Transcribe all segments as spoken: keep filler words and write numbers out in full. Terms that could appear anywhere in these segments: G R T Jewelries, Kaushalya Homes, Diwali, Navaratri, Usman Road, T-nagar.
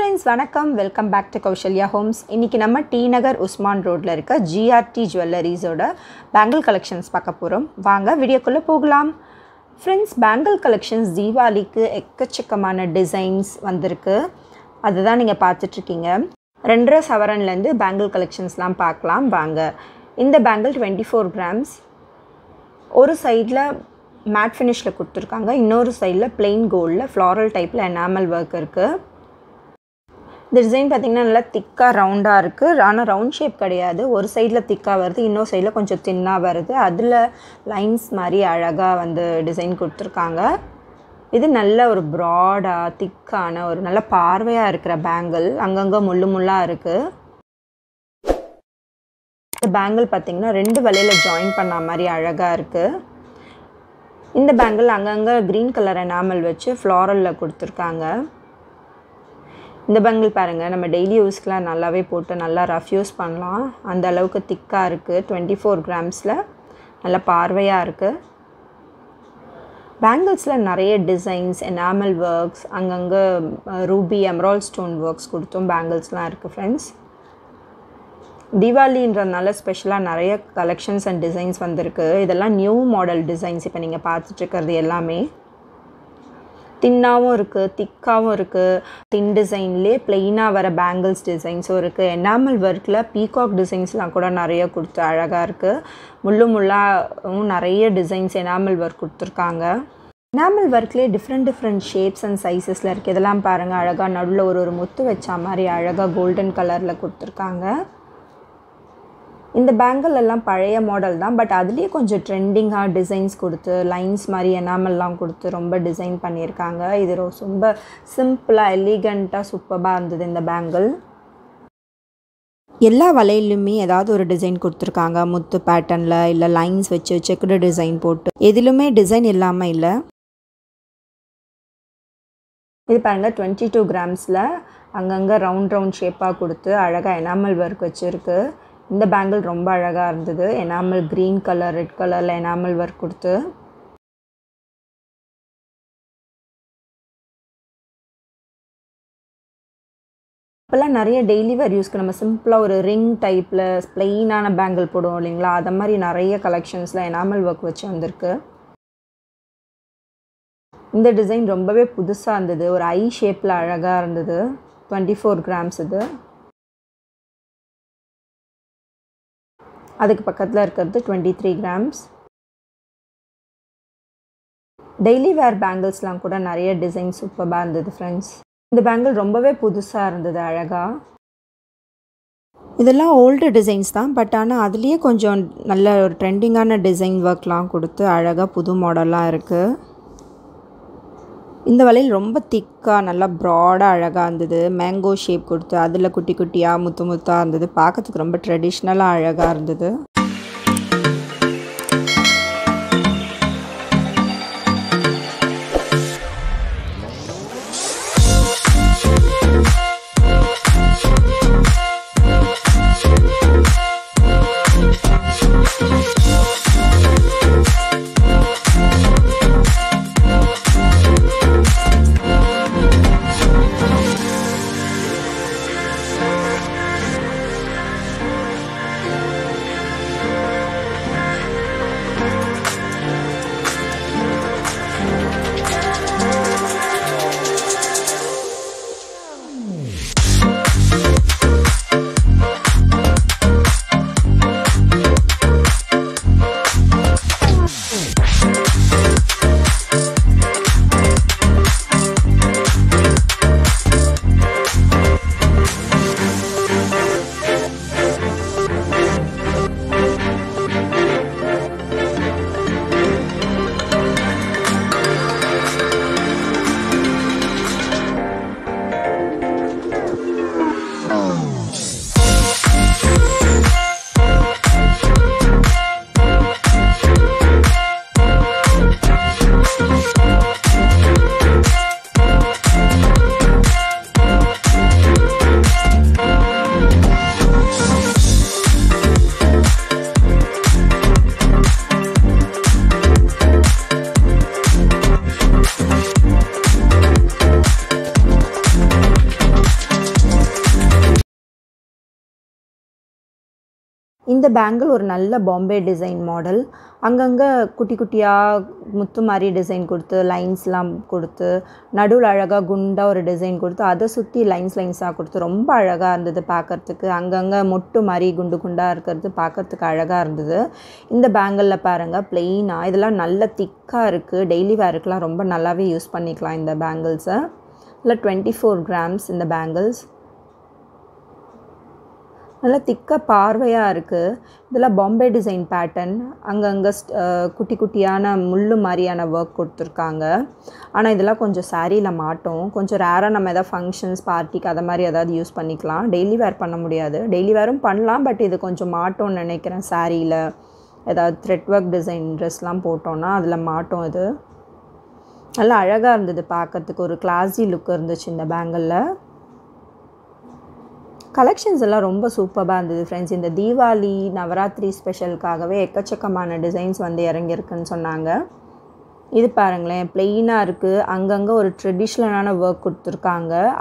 friends, welcome welcome back to Kaushalya Homes. இன்னைக்கு நம்ம T-nagar Usman Road ல இருக்க G R T Jewelries ஓட bangle collections பார்க்க போறோம். வாங்க வீடியோக்குள்ள போகலாம். Friends, bangle collections தீபாவளிக்கு எக்கச்சக்கமான டிசைன்ஸ் வந்திருக்கு. அதுதான் நீங்க பார்த்துட்டு இருக்கீங்க. ரெண்டரை சவரன்ல இருந்து bangle collectionsலாம் பார்க்கலாம் வாங்க. இந்த bangle twenty-four grams. ஒரு சைடுல matte finish ல கொடுத்திருக்காங்க. இன்னொரு சைடுல plain gold ல floral type ல enamel work இருக்கு. The design pathina nalla thick round ah irukku ana round shape kadiyadu or side la thick ah varudhu inno side la konjam thin ah varudhu adula lines mari alaga vandu design kuduthirukanga idu nalla or broad ah thick ana or nalla paarvaya irukra bangle anganga mullu mulla irukku the bangle pathina rendu valayila join panna mari alaga irukku inda bangle anganga green color enamel vechi floral la kuduthirukanga இந்த bangle பாருங்க நம்ம daily யூஸ்க்குல நல்லாவே போட்டு நல்லா rough use பண்ணலாம் அந்த அளவுக்கு திக்கா இருக்கு twenty-four grams ல நல்ல பார்வையா இருக்கு bangles ல நிறைய டிசைன்ஸ் enamel works அங்கங்க ruby emerald stone works கொடுத்தும் bangles-லாம் இருக்கு फ्रेंड्स தீபாவளின்றனால ஸ்பெஷலா நிறைய collections and designs வந்திருக்கு இதெல்லாம் நியூ மாடல் டிசைன்ஸ் இப்ப நீங்க பார்த்துட்டு இருக்குது எல்லாமே தின்னாவும் இருக்கு திக்காவும் இருக்கு டின் டிசைன்லயே ப்ளைனா வர bangles டிசைன்ஸும் இருக்கு enamel workல peacock டிசைன்ஸ்லாம் கூட நிறைய கொடுத்து அழகா இருக்கு முள்ளு முள்ளாவும் நிறைய டிசைன்ஸ் enamel work கொடுத்திருக்காங்க enamel workலயே different different shapes and sizesல இருக்கு இதெல்லாம் பாருங்க அழகா நடுவுல ஒரு ஒரு முத்து வெச்ச மாதிரி அழகா golden கலர்ல கொடுத்திருக்காங்க இந்த bangle எல்லாம் பழைய மாடல் தான் பட் அதுலயே கொஞ்சம் ட்ரெண்டிங்கா டிசைன்ஸ் கொடுத்து லைன்ஸ் மாதிரி எனாமல்லாம் கொடுத்து ரொம்ப டிசைன் பண்ணிருக்காங்க இது ரொம்ப சிம்பிளா எலிகண்டா சூப்பரா இருந்தது இந்த bangle எல்லா வளையலுமே ஏதாவது ஒரு டிசைன் கொடுத்திருக்காங்க முத்து பேட்டர்ன்ல இல்ல லைன்ஸ் வெச்சு செக்குடு டிசைன் போட்டு எதிலுமே டிசைன் இல்லாம இல்ல இது பாருங்க twenty-two grams ல அங்கங்க ரவுண்ட் ரவுண்ட் ஷேப்பா கொடுத்து அழகா enamel work வெச்சிருக்கு இந்த bangle ரொம்ப அழகா இருந்தது enamel green color red colorல enamel work கொடுத்து அப்பல நிறைய டெய்லி வேர் யூஸ்க்கு நம்ம சிம்பிளா ஒரு ring டைப்ல plain ஆன bangle போடுவோம் இல்லீங்களா அத மாதிரி நிறைய collectionsல enamel work வச்சு வந்திருக்கு இந்த டிசைன் ரொம்பவே புதுசா இருந்தது ஒரு ஐ ஷேப்ல அழகா இருந்தது twenty-four grams இது அதுக்கு பக்கத்துல இருக்குது twenty-three grams டெய்லி வேர் bangles-லாம் கூட நிறைய டிசைன் சூப்பரா இருந்தது फ्रेंड्स இந்த bangle ரொம்பவே புதுசா இருந்தது அழகா இதெல்லாம் ஓல்ட் டிசைன்ஸ் தான் பட் ஆனா அதுலயே கொஞ்சம் நல்ல ஒரு ட்ரெண்டிங்கான டிசைன் வர்க்லாம் கொடுத்து அழகா புது மாடலா இருக்கு இந்த வளையல் ரொம்ப திக்கா நல்ல broad-ஆ அழகா இருந்தது mango shape கொடுத்து அதுல குட்டி குட்டியா முத்து முத்தா இருந்தது பார்க்கிறதுக்கு ரொம்ப ட்ரெடிஷனலா அழகா இருந்தது இந்த பேங்கிள் ஒரு நல்ல பாம்பே டிசைன் மாடல் அங்கங்க குட்டி குட்டியா முத்து மாதிரி டிசைன் கொடுத்து லைன்ஸ்லாம் கொடுத்து நடுவுல அழகா குண்டா ஒரு டிசைன் கொடுத்து அத சுத்தி லைன்ஸ் லைன்ஸா கொடுத்து ரொம்ப அழகா இருந்தது பார்க்கிறதுக்கு அங்கங்க மொட்டு மாதிரி குண்டு குண்டா இருக்குது பார்க்கிறதுக்கு அழகா இருந்தது இந்த பேங்கிள்ல பாருங்க ப்ளைனா இதெல்லாம் நல்ல திக்கா இருக்கு டெய்லி வேர்க்கலாம் ரொம்ப நல்லாவே யூஸ் பண்ணிக்கலாம் இந்த பேங்கிள்ஸ் இல்ல twenty-four grams இந்த பேங்கிள்ஸ் நல்ல திக்க பார்வையா இருக்கு இதல பாம்பே டிசைன் பேட்டர்ன் அங்கங்க குட்டி குட்டியான முள்ளு மாதிரியான வர்க் கொடுத்திருக்காங்க ஆனா இதெல்லாம் கொஞ்சம் சாரில மாட்டோம் கொஞ்சம் ரேரா நம்ம ஏதாவது ஃபங்க்ஷன்ஸ் பார்ட்டிக்கு அத மாதிரி ஏதாவது யூஸ் பண்ணிக்கலாம் டெய்லி வேர் பண்ண முடியாது டெய்லி வேரும் பண்ணலாம் பட் இது கொஞ்சம் மாட்டோம் நினைக்கிறேன் சாரில ஏதாவது த்ரெட் வர்க் டிசைன் ட்ரெஸ்லாம் போட்டோம்னா அதல மாட்டோம் இது நல்ல அழகா இருந்தது பார்க்கிறதுக்கு ஒரு கிளாஸி லுக் இருந்துச்சு இந்த பேங்கிள்ல Collections are very super friends. In the Diwali, Navaratri special, there are designs that are This is plain, there is traditional work. There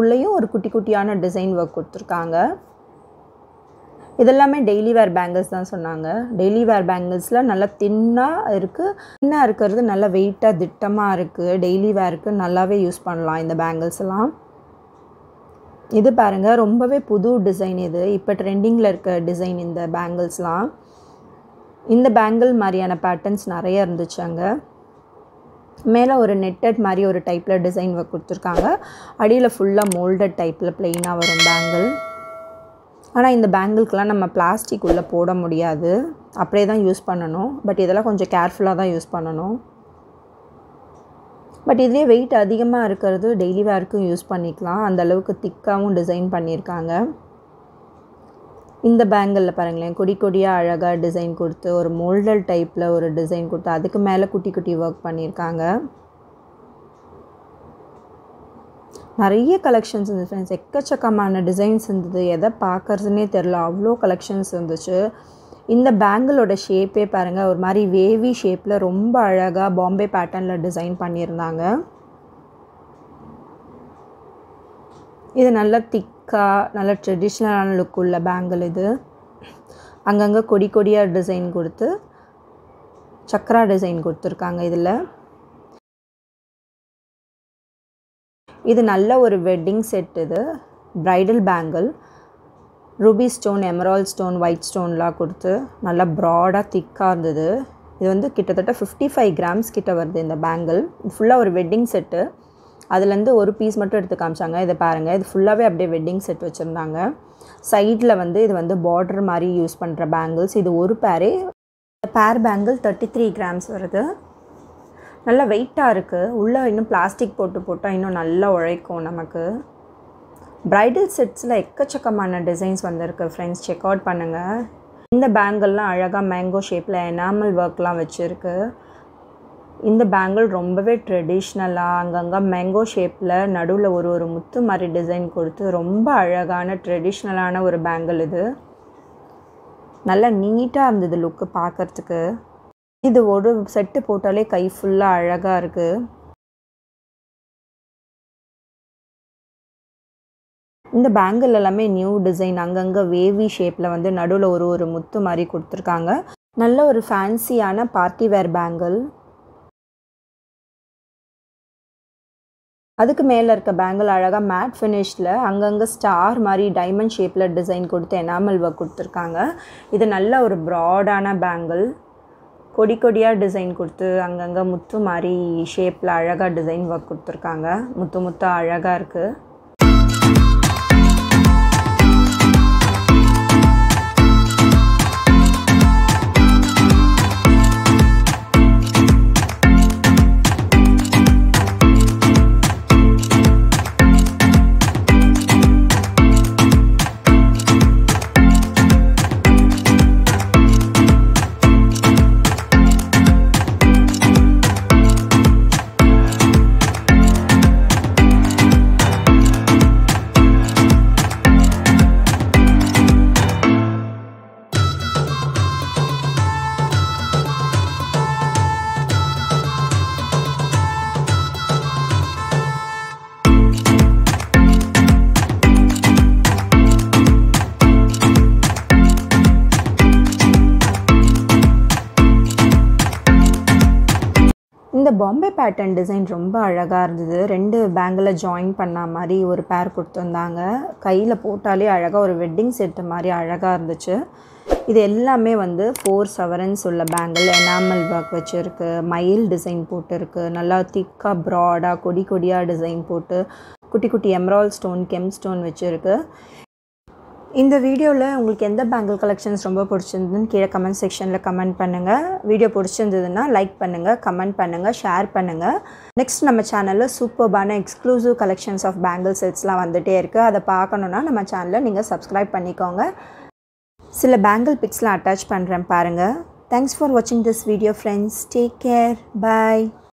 is design work. இதெல்லாம் டெய்லி வேர் பேங்கிள்ஸ் தான் சொன்னாங்க daily வேர் பேங்கிள்ஸ்ல நல்ல தின்னா இருக்கு தின்னா இருக்குது நல்ல வெயிட்டா திட்டமா இருக்கு டெய்லி வேர்க்கு நல்லாவே யூஸ் பண்ணலாம் இந்த பேங்கிள்ஸ் எல்லாம் இது பாருங்க ரொம்பவே புது டிசைன் இது இப்ப ட்ரெண்டிங்ல இருக்க டிசைன் இந்த பேங்கிள்ஸ்லாம் இந்த பேங்கிள் மாதிரியான பேட்டர்ன்ஸ் நிறைய இருந்துச்சுங்க மேல ஒரு நெட்டட் மாதிரி ஒரு டைப்ல டிசைன் வ கொடுத்திருக்காங்க அடியில ஃபுல்லா மோல்டட் டைப்ல ப்ளைனா வரும் பேங்கிள் ஆனா இந்த பேங்கிள்க்குலாம் நம்ம பிளாஸ்டிக் உள்ள போட முடியாது அப்படியே தான் யூஸ் பண்ணனும் பட் இதெல்லாம் கொஞ்சம் கேர்ஃபுல்லா தான் யூஸ் பண்ணனும் பட் இதுல weight அதிகமா இருக்குது டெய்லி வேர்க்கு யூஸ் பண்ணிக்கலாம் அந்த அளவுக்கு திக்காவும் டிசைன் பண்ணிருக்காங்க இந்த பேங்கிள்ல பாருங்களேன் குடி குடியா அழகா டிசைன் கொடுத்து ஒரு மோல்டல் டைப்ல ஒரு டிசைன் கொடுத்து அதுக்கு மேல குட்டி குட்டி வர்க் பண்ணிருக்காங்க நிறைய கலெக்ஷன்ஸ் இந்த फ्रेंड्स எக்கச்சக்கமான டிசைன்ஸ் இருந்தது எதை பார்க்கிறதுனே தெரியல அவ்ளோ கலெக்ஷன்ஸ் இருந்துச்சு இந்த பேங்கிளோட ஷேப்பே பாருங்க ஒரு மாதிரி வேவி ஷேப்ல ரொம்ப அழகா பாம்பே பேட்டர்ன்ல டிசைன் பண்ணிருந்தாங்க இது நல்ல திக்கா நல்ல ட்ரெடிஷனலான லுக் உள்ள பேங்கிள் இது அங்கங்க கொடி கொடியா டிசைன் கொடுத்து சக்கரா டிசைன் கொடுத்திருக்காங்க இதுல இது நல்ல ஒரு வெட்டிங் செட் இது bridal bangle Ruby stone, emerald stone, white stone la kuduthu nalla broad ah thick ah irundhudu idu vandu kittathata fifty-five grams kitta varudhu indha bangle fulla or wedding set adula irundhu oru piece mattum eduthu kaamchaanga idha paarenga idu fullave abbe wedding set vechirundanga side la vandu idu vandu border mari use pandra bangles idu oru pair the pair bangle thirty-three grams varudhu nalla weight ah irukku ulla innum plastic potu potta innum nalla ulaikum namakku Bridal sets la ekkachakamana designs vandirukku friends check out pannunga inda bangle la alaga mango shape la enamel work la vechirukku inda bangle rombave traditional ah anganga mango shape la naduvula oru oru muthu mari design koduthu romba alagana traditional ana oru bangle idu nalla neat ah irundhudu look paakradhukku idu oru set potale kai full ah alaga irukku இந்த bangle எல்லாமே new design அங்கங்க wavy ஷேப்ல வந்து நடுவுல ஒரு ஒரு முத்து மாதிரி கொடுத்திருக்காங்க நல்ல ஒரு ஃபேன்சியான பார்ட்டி வேர் பேங்கிள் அதுக்கு மேல இருக்க பேங்கிள் அழகா மேட் ஃபினிஷ்ல அங்கங்க ஸ்டார் மாதிரி டைமண்ட் ஷேப்ல டிசைன் கொடுத்து எனாமல் வர்க் கொடுத்திருக்காங்க இது நல்ல ஒரு பிராடான பேங்கிள் கொடி கொடியா டிசைன் கொடுத்து அங்கங்க முத்து மாதிரி ஷேப்ல அழகா டிசைன் வர்க் கொடுத்திருக்காங்க முத்து முத்து அழகா இருக்கு Bombay pattern design romba alaga irundhudu rendu bangle join panna mari oru pair kodutundanga kaiyila potale alaga oru wedding set mari alaga irundhuchu idu ellame vandu four severance ulla bangle enamel work vechirukku mile design potirukku nalla thicka broad ah kodi kodiya design potu kutti kutti emerald stone gem stone vechirukku. In the video, if you like bangle collections, comment section comment pannunga. Video like pannunga, comment pannunga, share pannunga. Next, nama channel superb exclusive collections of bangle sets la vandute irukku. Adha paakanona nama channel neenga subscribe pannikonga. Sila bangle pics la attach pandren parunga. Thanks for watching this video, friends. Take care. Bye.